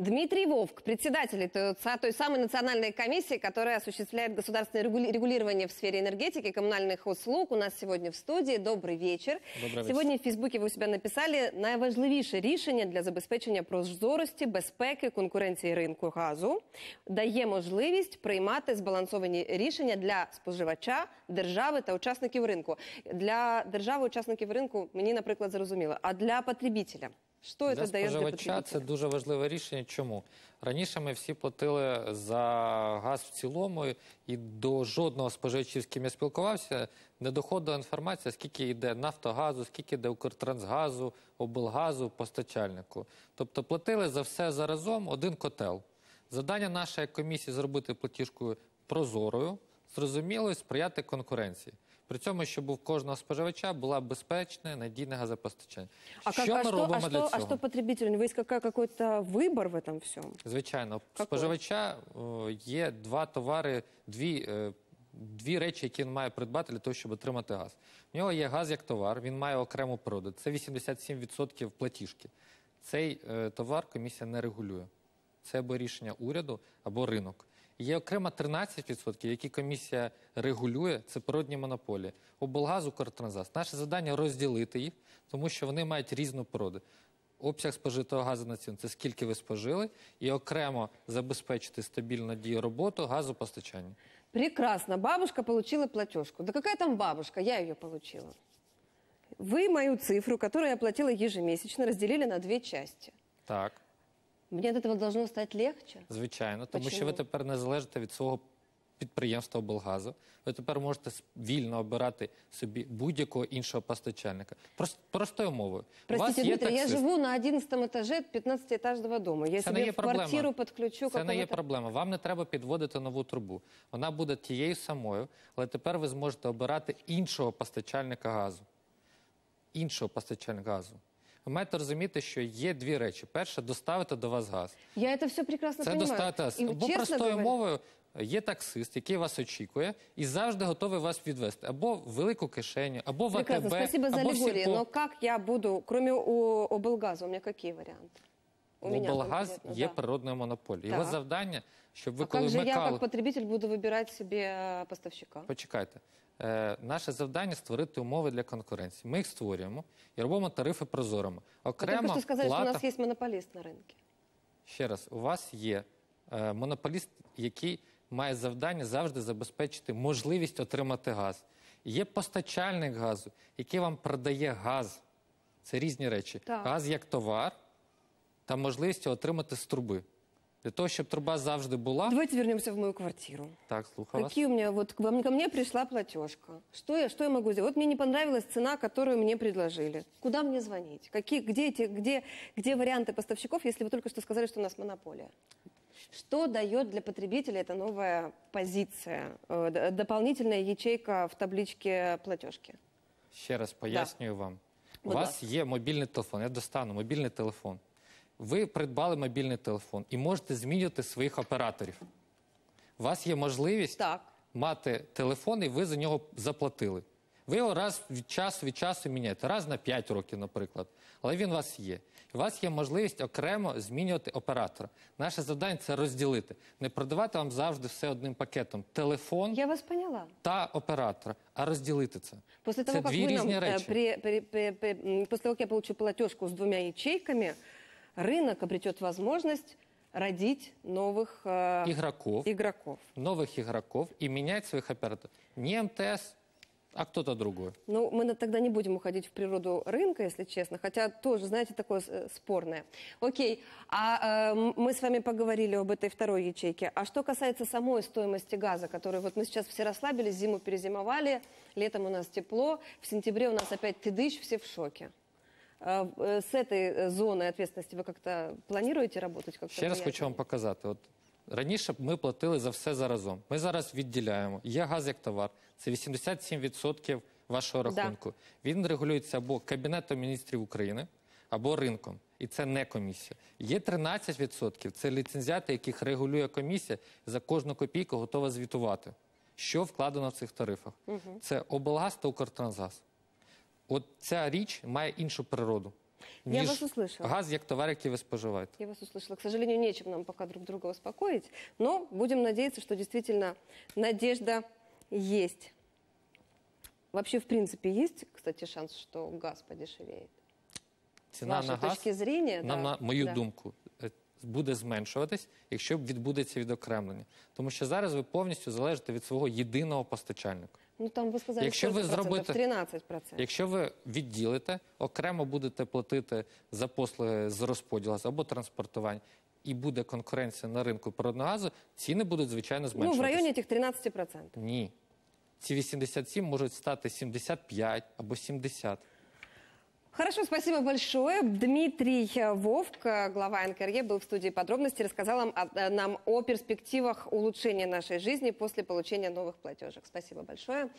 Дмитрий Вовк, председатель той самой национальной комиссии, которая осуществляет государственное регулирование в сфере энергетики, коммунальных услуг, у нас сегодня в студии. Добрый вечер. Добрый вечер. Сегодня в Фейсбуке вы у себя написали: найважливіше рішення для забезпечення прозорості, безпеки, конкуренції ринку газу дає можливість приймати збалансовані рішення для споживача, держави та учасників ринку. Для держави, учасників ринку, мені, наприклад, зрозуміло, а для потребителя? Що це дає для потребителя? Це дуже важливе рішення. Чому? Раніше ми всі платили за газ в цілому, і до жодного споживача, з ким я спілкувався, не доходила інформація, скільки йде Нафтогазу, скільки йде Укртрансгазу, Облгазу, постачальнику. Тобто платили за все заразом один котел. Завдання нашої комісії – зробити платіжку прозорою, зрозумілою, сприяти конкуренції. При цьому, щоб у кожного споживача була безпечна, надійна газопостачання. Що ми робимо для цього? А що потребителю? У вас якийсь вибір в цьому всьому? Звичайно. У споживача є два товари, дві речі, які він має придбати для того, щоб отримати газ. У нього є газ як товар, він має окрему продати. Це 87% платіжки. Цей товар комісія не регулює. Це або рішення уряду, або ринок. Є окремо 13%, які комісія регулює, це природні монополії. Облгаз, Укртрансгаз. Наше завдання – розділити їх, тому що вони мають різну природу. Обсяг спожитого газу на ціну – це скільки ви спожили, і окремо забезпечити стабільну дію роботу газопостачання. Прекрасно. Бабушка получила платежку. Да какая там бабушка? Я ее получила. Вы мою цифру, которую я платила ежемесячно, разделили на две части. Так. Мені від цього должно стати легше? Звичайно, тому що ви тепер не залежите від свого підприємства облгазу. Ви тепер можете вільно обирати собі будь-якого іншого постачальника. Простою мовою. Простите, Дмитрий, я живу на 11-му етажі 15-етажного дому. Я собі в квартиру підключу. Це не є проблема. Вам не треба підводити нову трубу. Вона буде тією самою, але тепер ви зможете обирати іншого постачальника газу. Іншого постачальника газу. Ви маєте розуміти, що є дві речі. Перше – доставити до вас газ. Я це все прекрасно розумію. Бо простою мовою є таксист, який вас очікує і завжди готовий вас відвести. Або в велику кишеню, або в АТБ, або в сільпо. Спасибо за алегорію, але як я буду, крім облгазу, у мене які варіанти? Облгаз є природною монополією. Його завдання, щоб ви коли вмикали... А як же я, як потребитель, буду вибирати собі поставщика? Почекайте. Наше завдання – створити умови для конкуренції. Ми їх створюємо і робимо тарифи прозорими. Окремо, плата... Ви сказали, що у нас є монополіст на ринку. Ще раз, у вас є монополіст, який має завдання завжди забезпечити можливість отримати газ. Є постачальник газу, який вам продає газ. Це різні речі. Газ як товар та можливість отримати з труби. Для того, чтобы труба завжди была... Давайте вернемся в мою квартиру. Так, слухаю вас. Какие у меня... Вот ко мне пришла платежка. Что я могу сделать? Вот мне не понравилась цена, которую мне предложили. Куда мне звонить? Где варианты поставщиков, если вы только что сказали, что у нас монополия? Что дает для потребителя эта новая позиция? Дополнительная ячейка в табличке платежки. Еще раз поясню вам. У вас есть мобильный телефон. Я достану мобильный телефон. Ви придбали мобільний телефон і можете змінювати своїх операторів. У вас є можливість мати телефон, і ви за нього заплатили. Ви його раз від часу міняєте, раз на 5 років, наприклад. Але він у вас є. У вас є можливість окремо змінювати оператора. Наше завдання – це розділити. Не продавати вам завжди все одним пакетом. Телефон та оператора. А розділити це. Це дві різні речі. Після того, як я получу платіжку з двома ячейками, рынок обретет возможность родить новых игроков и менять своих операторов. Не МТС, а кто-то другой. Ну, мы тогда не будем уходить в природу рынка, если честно, хотя тоже, знаете, такое спорное. Окей, мы с вами поговорили об этой второй ячейке. А что касается самой стоимости газа, которую вот мы сейчас все расслабились, зиму перезимовали, летом у нас тепло, в сентябре у нас опять тыдыщ, все в шоке. С этой зоной ответственности вы как-то планируете работать? Ще раз хочу вам показати. Раніше ми платили за все заразом. Ми зараз відділяємо. Є газ як товар. Це 87% вашого рахунку. Він регулюється або Кабінетом Міністрів України, або ринком. І це не комісія. Є 13%. Це ліцензіати, яких регулює комісія. За кожну копійку готова звітувати, що вкладено в цих тарифах. Це облгаз та Укртрансгаз. От ця річ має іншу природу. Я вас услышала. Газ, как товар, который вы споживаете. Я вас услышала. К сожалению, нечем нам пока друг друга успокоить, но будем надеяться, что действительно надежда есть. Вообще, в принципе, есть, кстати, шанс, что газ подешевеет? Цена на газ, на мою думку, буде зменшуватись, якщо відбудеться відокремлення. Тому що зараз ви повністю залежите від свого єдиного постачальника. Ну там ви сказали, що 13%. Якщо ви відділите, окремо будете платити за послуги з розподілу або транспортування, і буде конкуренція на ринку природного газу, ціни будуть, звичайно, зменшуватися. Ну, в районі тих 13%. Ні. Ці 87 можуть стати 75 або 70%. Хорошо, спасибо большое. Дмитрий Вовк, глава НКРЕ, был в студии подробностей, рассказал нам о перспективах улучшения нашей жизни после получения новых платежек. Спасибо большое.